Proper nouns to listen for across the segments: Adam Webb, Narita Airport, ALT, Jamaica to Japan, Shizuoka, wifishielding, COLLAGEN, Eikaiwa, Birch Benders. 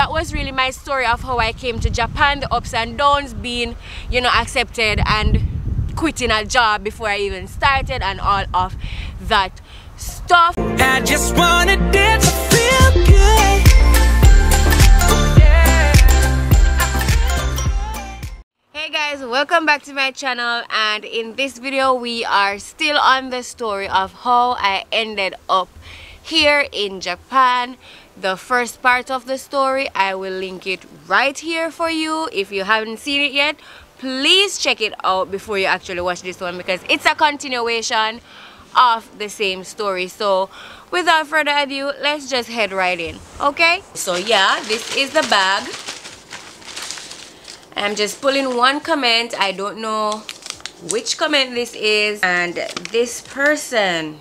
that was really my story of how I came to Japan, the ups and downs, being, you know, accepted and quitting a job before I even started and all of that stuff. I just wanna dance, feel good. Hey guys, welcome back to my channel, and in this video we are still on the story of how I ended up here in Japan. The first part of the story, I will link it right here for you. If you haven't seen it yet, please check it out before you actually watch this one, because it's a continuation of the same story. So without further ado, let's just head right in. Okay, so yeah, this is the bag. I'm just pulling one comment. I don't know which comment this is, and this person,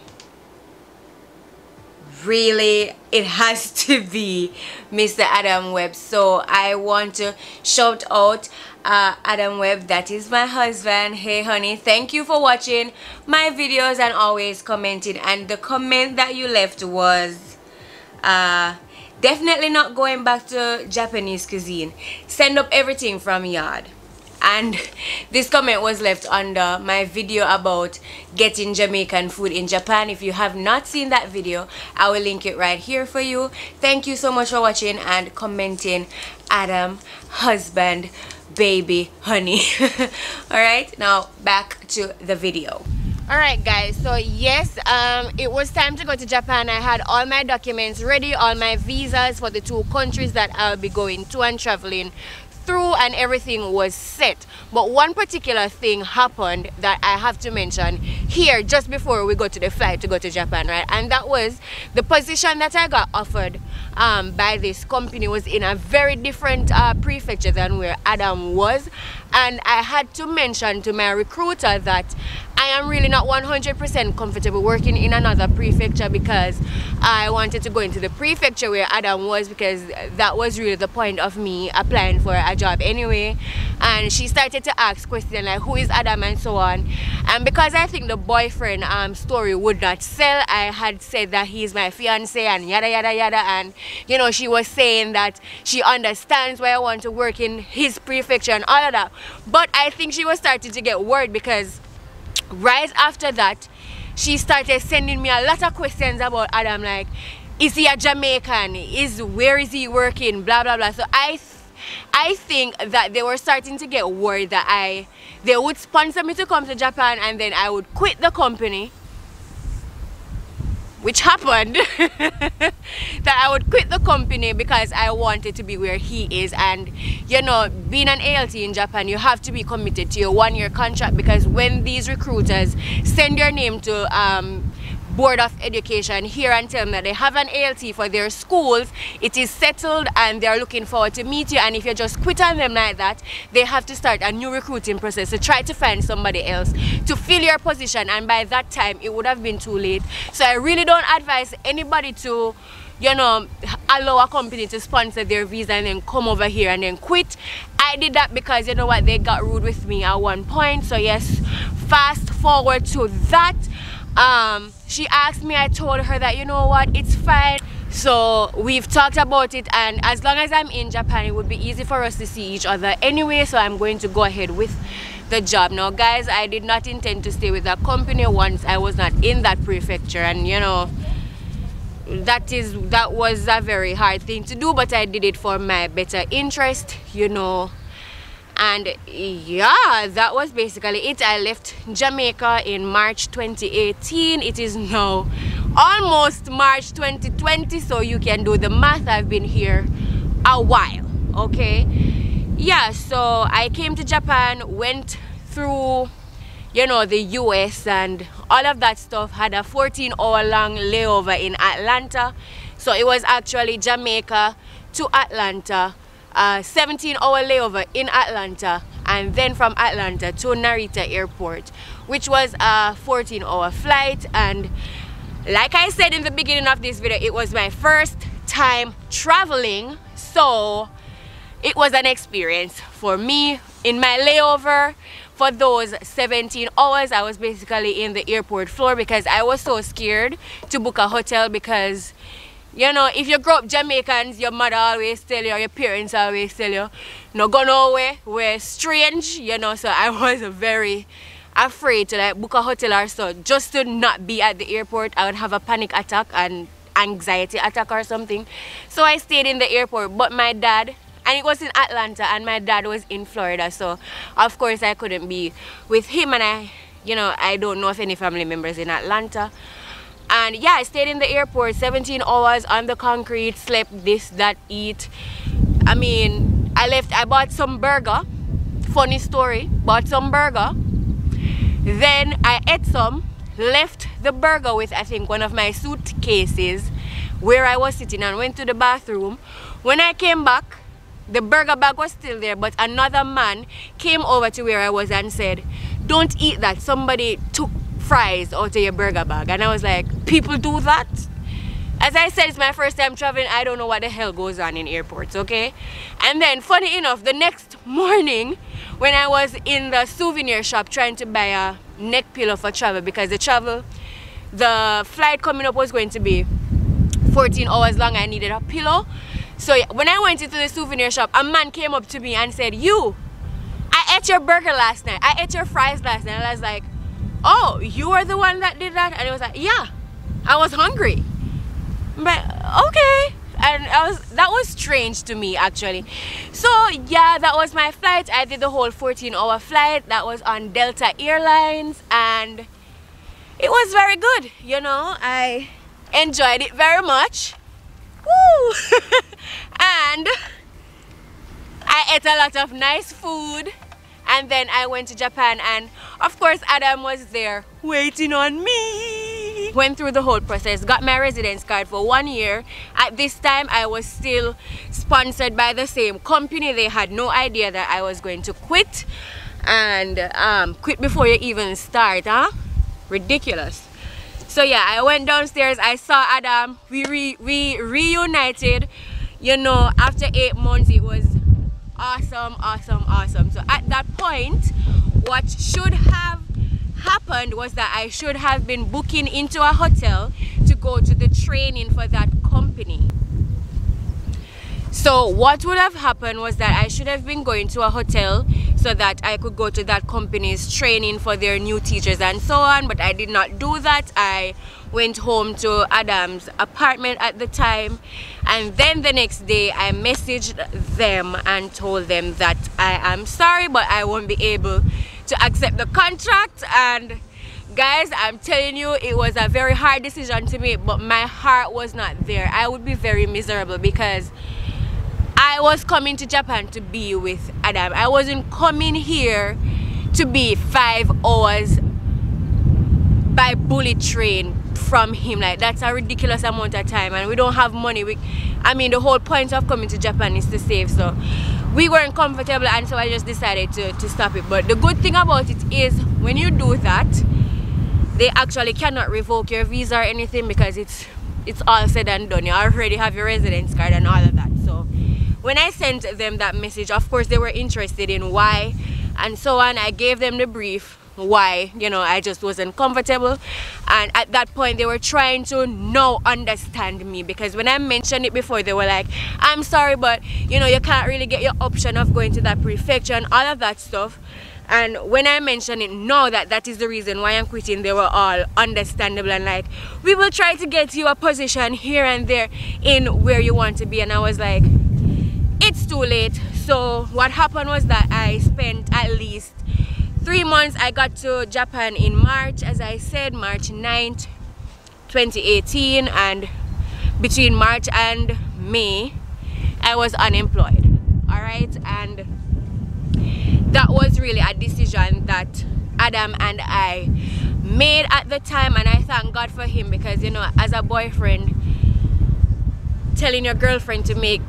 really, it has to be Mr. Adam Webb. So I want to shout out Adam Webb. That is my husband. Hey honey, thank you for watching my videos and always commenting. And the comment that you left was definitely not going back to Japanese cuisine. Send up everything from yard. And this comment was left under my video about getting Jamaican food in Japan. If you have not seen that video, I will link it right here for you. Thank you so much for watching and commenting, Adam, husband, baby, honey. Alright, now back to the video. Alright guys, so yes, it was time to go to Japan. I had all my documents ready, all my visas for the two countries that I'll be going to and traveling through, and everything was set. But one particular thing happened that I have to mention here just before we go to the flight to go to Japan, right? And that was the position that I got offered by this company was in a very different prefecture than where Adam was. And I had to mention to my recruiter that I am really not 100% comfortable working in another prefecture, because I wanted to go into the prefecture where Adam was, because that was really the point of me applying for a job anyway. And she started to ask questions like, who is Adam and so on. And because I think the boyfriend story would not sell, I had said that he's my fiance and yada yada yada, and you know, she was saying that she understands why I want to work in his prefecture and all of that. But I think she was starting to get worried, because right after that she started sending me a lot of questions about Adam, like, is he a Jamaican, where is he working, blah blah blah. So I think that they were starting to get worried that they would sponsor me to come to Japan and then I would quit the company, which happened. That I would quit the company because I wanted to be where he is. And you know, being an ALT in Japan, you have to be committed to your one-year contract, because when these recruiters send your name to Board of Education here and tell them that they have an ALT for their schools, it is settled and they're looking forward to meet you. And if you just quit on them like that, they have to start a new recruiting process to try to find somebody else to fill your position, and by that time it would have been too late. So I really don't advise anybody to, you know, allow a company to sponsor their visa and then come over here and then quit. I did that because, you know what, they got rude with me at one point. So yes, fast forward to that, she asked me, I told her that, you know what, it's fine. So we've talked about it, and as long as I'm in Japan it would be easy for us to see each other anyway, so I'm going to go ahead with the job. Now guys, I did not intend to stay with that company once I was not in that prefecture, and you know, that was a very hard thing to do, but I did it for my better interest, you know. And yeah, that was basically it. I left Jamaica in March 2018. It is now almost March 2020, so you can do the math. I've been here a while, okay? Yeah, so I came to Japan, went through, you know, the US and all of that stuff, had a 14-hour long layover in Atlanta. So it was actually Jamaica to Atlanta, 17-hour layover in Atlanta, and then from Atlanta to Narita Airport, which was a 14-hour flight. And like I said in the beginning of this video, it was my first time traveling, so it was an experience for me. In my layover for those 17 hours I was basically in the airport floor, because I was so scared to book a hotel, because You know, if you grow up Jamaicans, your mother always tell you, or your parents always tell you, no go nowhere, we're strange, you know. So I was very afraid to like book a hotel or so, just to not be at the airport. I would have a panic attack and anxiety attack or something. So I stayed in the airport, but my dad, and it was in Atlanta, and my dad was in Florida, so of course I couldn't be with him. And I, you know, I don't know if any family members in Atlanta. And yeah, I stayed in the airport 17 hours on the concrete, slept, this, that, eat. I mean, I left, I bought some burger. Funny story, bought some burger. Then I ate some, left the burger with, I think, one of my suitcases where I was sitting, and went to the bathroom. When I came back, the burger bag was still there, but another man came over to where I was and said, "Don't eat that, somebody took fries out of your burger bag." And I was like, people do that? As I said, it's my first time traveling, I don't know what the hell goes on in airports, okay? And then, funny enough, the next morning, when I was in the souvenir shop trying to buy a neck pillow for travel, because the flight coming up was going to be 14 hours long, I needed a pillow. So when I went into the souvenir shop, a man came up to me and said, "You, I ate your burger last night, I ate your fries last night." And I was like, "Oh, you are the one that did that?" And it was like, "Yeah, I was hungry." But okay. And that was strange to me, actually. So yeah, that was my flight. I did the whole 14-hour flight. That was on Delta Airlines, and it was very good, you know. I enjoyed it very much. Woo! And I ate a lot of nice food. And then I went to Japan, and of course Adam was there waiting on me. Went through the whole process, got my residence card for 1 year. At this time I was still sponsored by the same company. They had no idea that I was going to quit, and quit before you even start, huh? Ridiculous. So yeah, I went downstairs, I saw Adam, we reunited, you know, after 8 months. It was awesome, awesome, awesome. So at that point, what should have happened was that I should have been booking into a hotel to go to the training for that company. So what would have happened was that I should have been going to a hotel so that I could go to that company's training for their new teachers and so on, but I did not do that. I went home to Adam's apartment at the time, and then the next day I messaged them and told them that I am sorry, but I won't be able to accept the contract. And guys, I'm telling you, it was a very hard decision to make, but my heart was not there. I would be very miserable, because I was coming to Japan to be with Adam. I wasn't coming here to be 5 hours by bullet train from him. Like, that's a ridiculous amount of time, and we don't have money. I mean, the whole point of coming to Japan is to save, so we weren't comfortable, and so I just decided to stop it. But the good thing about it is, when you do that, they actually cannot revoke your visa or anything, because it's all said and done. You already have your residence card and all of that. So when I sent them that message, of course they were interested in why and so on. I gave them the brief why, you know, I just wasn't comfortable. And at that point they were trying to now understand me, because when I mentioned it before, they were like, "I'm sorry, but you know, you can't really get your option of going to that prefecture and all of that stuff." And when I mentioned it now, that is the reason why I'm quitting, they were all understandable and like, "We will try to get you a position here and there in where you want to be." And I was like, it's too late. So what happened was that I spent at least 3 months. I got to Japan in March, as I said, March 9th, 2018, and between March and May, I was unemployed, all right? And that was really a decision that Adam and I made at the time, and I thank God for him, because you know, as a boyfriend, telling your girlfriend to make,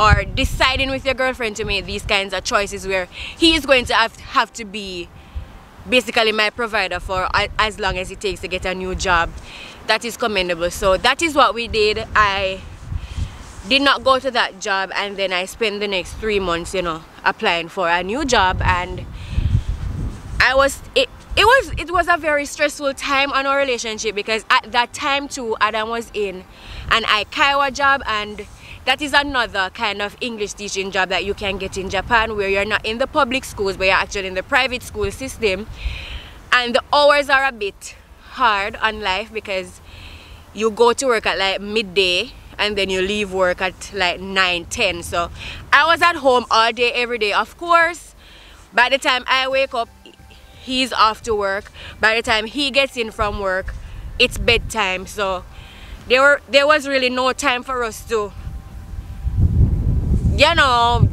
or deciding with your girlfriend to make these kinds of choices where he is going to have to be basically my provider for as long as it takes to get a new job, that is commendable. So that is what we did. I did not go to that job, and then I spent the next 3 months, you know, applying for a new job. And I was it was a very stressful time on our relationship, because at that time too Adam was in an Eikaiwa job, and that is another kind of English teaching job that you can get in Japan, where you're not in the public schools but you're actually in the private school system. And the hours are a bit hard on life because you go to work at like midday and then you leave work at like 9, 10. So I was at home all day every day. Of course, by the time I wake up, he's off to work. By the time he gets in from work, it's bedtime. So there was really no time for us to, you know,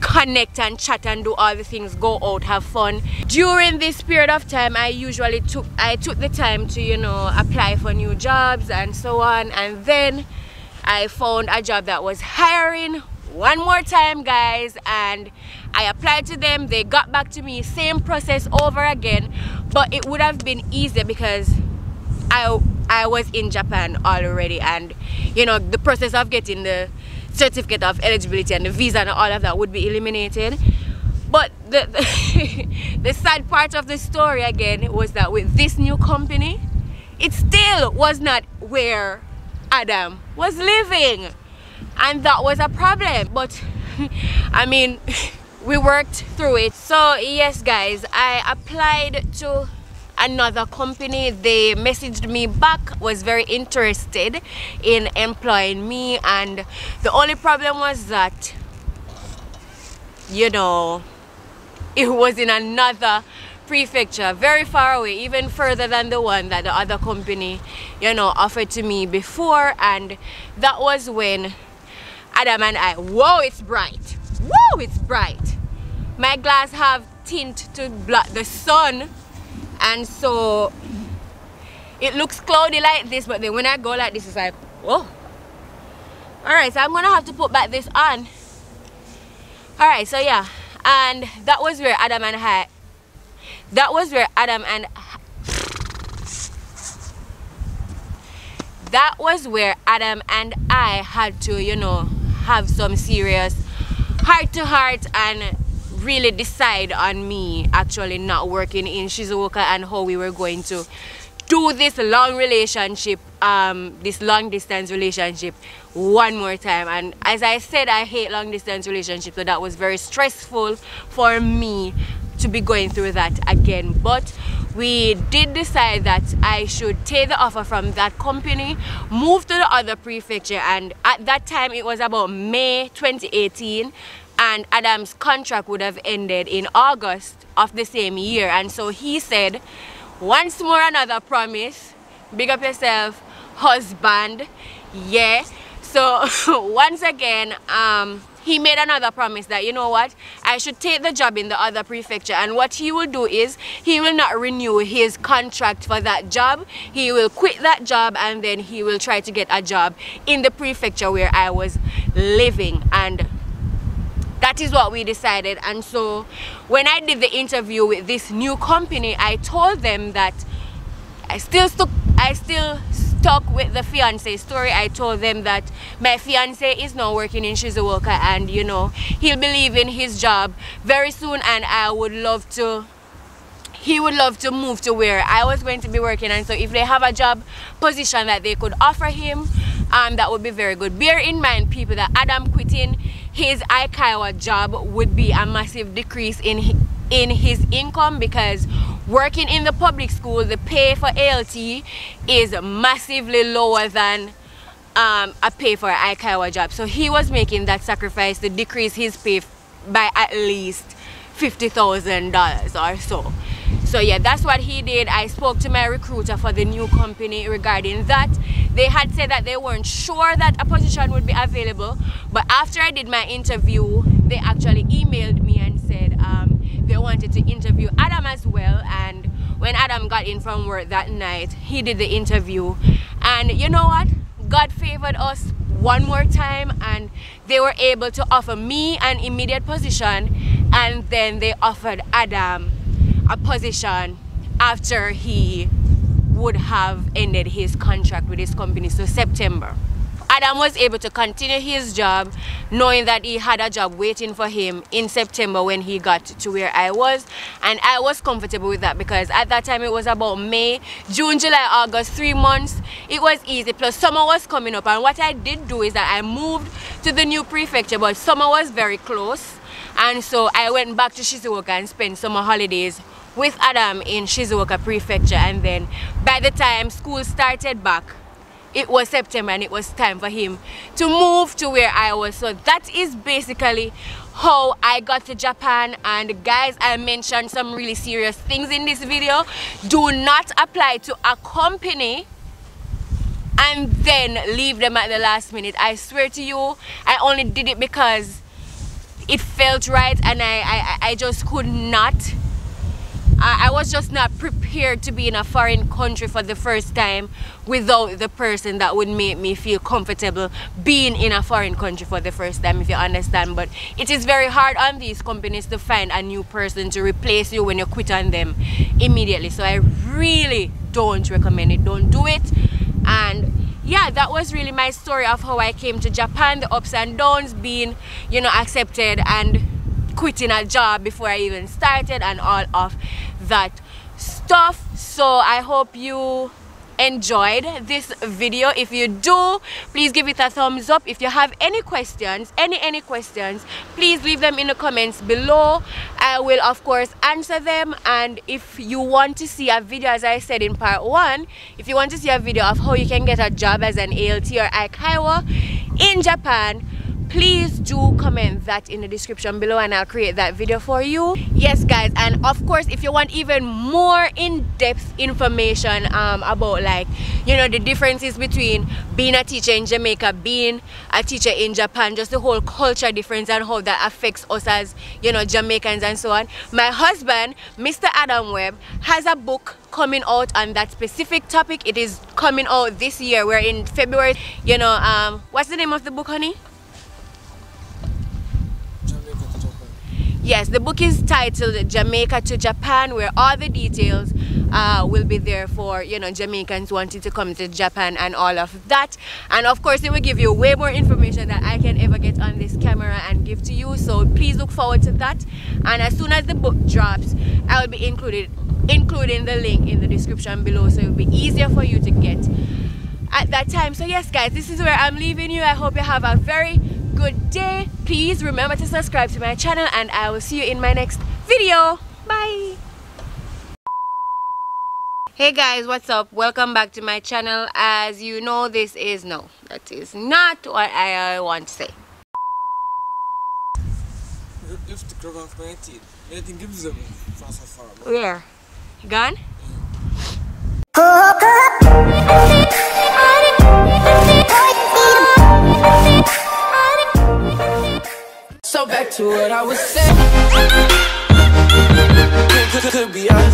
connect and chat and do all the things, go out, have fun. During this period of time, I usually took the time to, you know, apply for new jobs and so on. And then I found a job that was hiring one more time, guys, and I applied to them. They got back to me, same process over again, but it would have been easier because I was in Japan already, and you know, the process of getting the certificate of eligibility and the visa and all of that would be eliminated. But the sad part of the story again was that with this new company, it still was not where Adam was living, and that was a problem. But I mean, we worked through it. So yes, guys, I applied to another company. They messaged me back, was very interested in employing me, and the only problem was that, you know, it was in another prefecture, very far away, even further than the one that the other company, you know, offered to me before. And that was when Adam and I, whoa, it's bright, whoa, it's bright, my glass have tint to block the sun, and so it looks cloudy like this, but then when I go like this, it's like, whoa. Alright, so I'm gonna have to put back this on. Alright, so yeah, and that was where Adam and I, that was where Adam and I had to, you know, have some serious heart to heart and really decide on me actually not working in Shizuoka and how we were going to do this long relationship, this long distance relationship one more time. And as I said, I hate long distance relationships, so that was very stressful for me to be going through that again. But we did decide that I should take the offer from that company, move to the other prefecture, and at that time it was about May 2018, and Adam's contract would have ended in August of the same year. And so he said, once more another promise, big up yourself, husband, yeah. So once again, he made another promise that, you know what, I should take the job in the other prefecture, and what he will do is he will not renew his contract for that job. He will quit that job and then he will try to get a job in the prefecture where I was living. And that is what we decided. And so when I did the interview with this new company, I told them that I still stuck with the fiance story. I told them that my fiance is now working in Shizuoka, and you know, he'll be leaving his job very soon, and he would love to move to where I was going to be working. And so if they have a job position that they could offer him, that would be very good. Bear in mind, people, that Adam quitting his Eikaiwa job would be a massive decrease in his income, because working in the public school, the pay for ALT is massively lower than a pay for an Eikaiwa job. So he was making that sacrifice to decrease his pay by at least $50,000 or so. So yeah, that's what he did. I spoke to my recruiter for the new company regarding that. They had said that they weren't sure that a position would be available, but after I did my interview, they actually emailed me and said they wanted to interview Adam as well. And when Adam got in from work that night, he did the interview, and you know what, God favored us one more time, and they were able to offer me an immediate position, and then they offered Adam a position after he would have ended his contract with his company, so September. Adam was able to continue his job knowing that he had a job waiting for him in September when he got to where I was, and I was comfortable with that because at that time it was about May, June, July, August, 3 months. It was easy, plus summer was coming up, and what I did do is that I moved to the new prefecture, but summer was very close, and so I went back to Shizuoka and spent summer holidays with Adam in Shizuoka prefecture. And then by the time school started back, it was September and it was time for him to move to where I was. So that is basically how I got to Japan. And guys, I mentioned some really serious things in this video. Do not apply to a company and then leave them at the last minute. I swear to you, I only did it because it felt right, and I just could not. I was just not prepared to be in a foreign country for the first time without the person that would make me feel comfortable being in a foreign country for the first time, if you understand. But it is very hard on these companies to find a new person to replace you when you quit on them immediately. So I really don't recommend it. Don't do it. And yeah, that was really my story of how I came to Japan, the ups and downs, being, you know, accepted and quitting a job before I even started and all of that stuff. So I hope you enjoyed this video. If you do, please give it a thumbs up. If you have any questions, any questions, please leave them in the comments below. I will of course answer them. And if you want to see a video, as I said in part 1, if you want to see a video of how you can get a job as an ALT or Eikaiwa in Japan, please do comment that in the description below and I'll create that video for you. Yes guys, and of course if you want even more in-depth information about, like, you know, the differences between being a teacher in Jamaica, being a teacher in Japan, just the whole culture difference and how that affects us as, you know, Jamaicans and so on, my husband Mr. Adam Webb has a book coming out on that specific topic. It is coming out this year. We're in February, you know. What's the name of the book, honey? Yes, the book is titled Jamaica to Japan, where all the details will be there for, you know, Jamaicans wanting to come to Japan and all of that. And of course it will give you way more information than I can ever get on this camera and give to you. So please look forward to that. And as soon as the book drops, I will be including the link in the description below, so it will be easier for you to get at that time. So yes guys, this is where I'm leaving you. I hope you have a very good day. Please remember to subscribe to my channel, and I will see you in my next video. Bye. Hey guys, what's up? Welcome back to my channel. As you know, this is no, that is not what I want to say. Where? Gone? So back to what I was saying. Could be